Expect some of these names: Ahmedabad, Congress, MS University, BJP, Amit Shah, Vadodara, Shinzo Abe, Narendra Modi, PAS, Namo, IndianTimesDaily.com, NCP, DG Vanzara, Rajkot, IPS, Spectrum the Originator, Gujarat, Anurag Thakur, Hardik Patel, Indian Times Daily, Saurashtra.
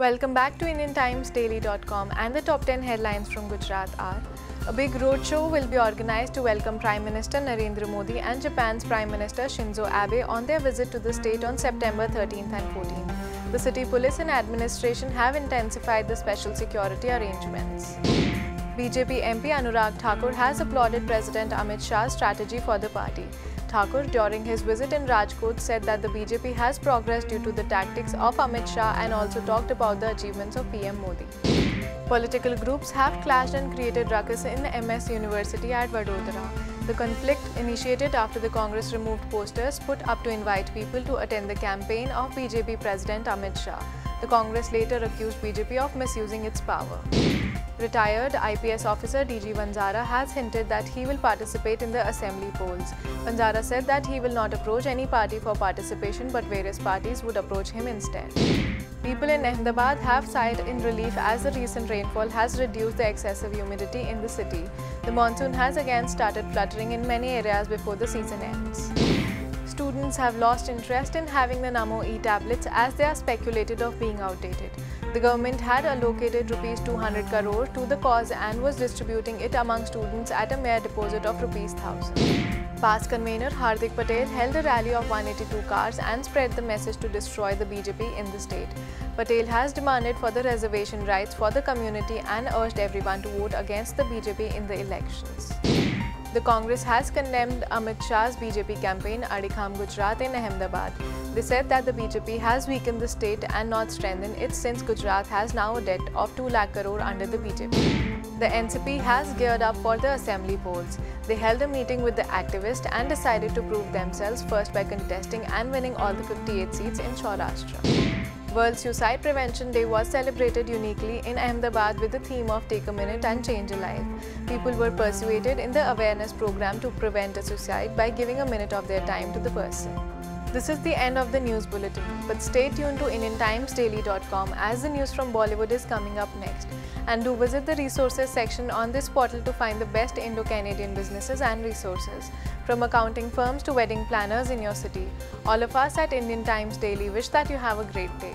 Welcome back to IndianTimesDaily.com, and the top 10 headlines from Gujarat are: a big roadshow will be organized to welcome Prime Minister Narendra Modi and Japan's Prime Minister Shinzo Abe on their visit to the state on September 13th and 14th. The city police and administration have intensified the special security arrangements. BJP MP Anurag Thakur has applauded President Amit Shah's strategy for the party. Thakur, during his visit in Rajkot, said that the BJP has progressed due to the tactics of Amit Shah and also talked about the achievements of PM Modi. Political groups have clashed and created ruckus in MS University at Vadodara. The conflict initiated after the Congress removed posters put up to invite people to attend the campaign of BJP President Amit Shah. The Congress later accused BJP of misusing its power. Retired IPS officer DG Vanzara has hinted that he will participate in the assembly polls. Vanzara said that he will not approach any party for participation, but various parties would approach him instead. People in Ahmedabad have sighed in relief as the recent rainfall has reduced the excessive humidity in the city. The monsoon has again started fluttering in many areas before the season ends. Students have lost interest in having the Namo e-tablets as they are speculated of being outdated. The government had allocated ₹200 crore to the cause and was distributing it among students at a mere deposit of ₹1,000. PAS convener Hardik Patel held a rally of 182 cars and spread the message to destroy the BJP in the state. Patel has demanded for the reservation rights for the community and urged everyone to vote against the BJP in the elections. The Congress has condemned Amit Shah's BJP campaign Adikham Gujarat in Ahmedabad. They said that the BJP has weakened the state and not strengthened it, since Gujarat has now a debt of 2 lakh crore under the BJP. The NCP has geared up for the assembly polls. They held a meeting with the activists and decided to prove themselves first by contesting and winning all the 58 seats in Saurashtra. World Suicide Prevention Day was celebrated uniquely in Ahmedabad with the theme of "Take a Minute and Change a Life." People were persuaded in the awareness program to prevent a suicide by giving a minute of their time to the person. This is the end of the news bulletin, but stay tuned to IndianTimesDaily.com as the news from Bollywood is coming up next. And do visit the resources section on this portal to find the best Indo-Canadian businesses and resources, from accounting firms to wedding planners in your city. All of us at Indian Times Daily wish that you have a great day.